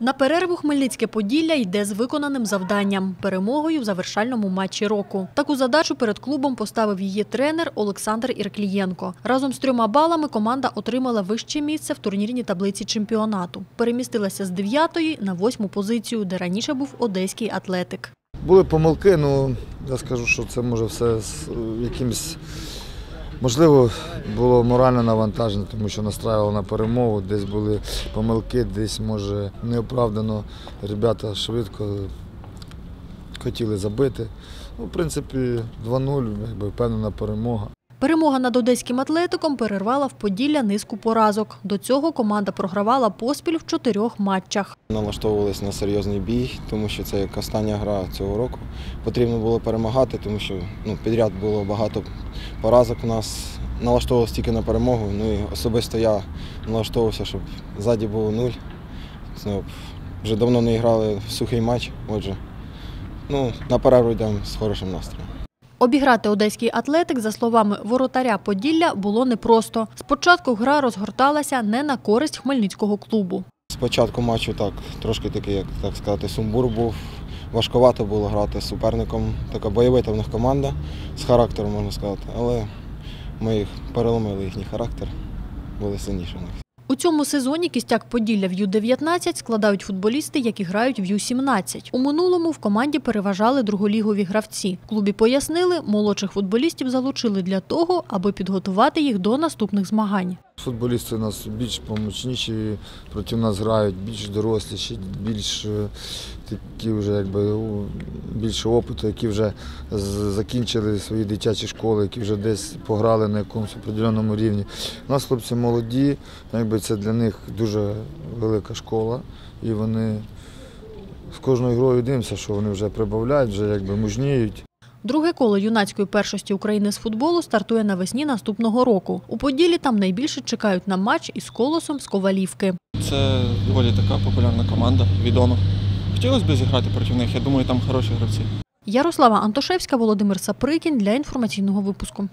На перерву Хмельницьке Поділля йде з виконаним завданням – перемогою в завершальному матчі року. Таку задачу перед клубом поставив її тренер Олександр Ірклієнко. Разом з 3 балами команда отримала вище місце в турнірній таблиці чемпіонату. Перемістилася з 9-ї на 8-му позицію, де раніше був одеський «Атлетик». Були помилки, але я скажу, що це може все якимось... Можливо, було моральне навантаження, тому що настраювали на перемогу, десь були помилки, десь, може, неоправдано ребята швидко хотіли забити. В принципі, 2-0, впевнена перемога. Перемога над одеським «Атлетиком» перервала в Поділля низку поразок. До цього команда програвала поспіль в 4 матчах. Налаштовувалися на серйозний бій, тому що це як остання гра цього року. Потрібно було перемагати, тому що підряд було багато поразок у нас. Налаштовувалися тільки на перемогу. І особисто я налаштовувався, щоб ззаді був 0. Вже давно не грали в сухий матч, отже, на перерву йдемо з хорошим настроєм. Обіграти одеський «Атлетик», за словами воротаря Поділля, було непросто. Спочатку гра розгорталася не на користь хмельницького клубу. Спочатку матчу трошки такий, як сказати, сумбур був. Важкувато було грати з суперником. Така бойовита в них команда з характером, можна сказати. Але ми їх переломили, їхній характер, були сильніші в них. У цьому сезоні кістяк Поділля в Ю-19 складають футболісти, які грають в Ю-17. У минулому в команді переважали друголігові гравці. В клубі пояснили, молодших футболістів залучили для того, аби підготувати їх до наступних змагань. Футболісти у нас більш помічніші, проти нас грають більш доросліші, більше опиту, які вже закінчили свої дитячі школи, які вже десь пограли на якомусь определеному рівні. У нас хлопці молоді, це для них дуже велика школа, і вони з кожною грою дивимося, що вони вже прибавляють, вже мужніють. Друге коло юнацької першості України з футболу стартує навесні наступного року. У Поділлі там найбільше чекають на матч із «Колосом» з Ковалівки. Це доволі така популярна команда, відома. Хотілося б зіграти проти них, я думаю, там хороші гравці. Ярослава Антошевська, Володимир Саприкінь для інформаційного випуску.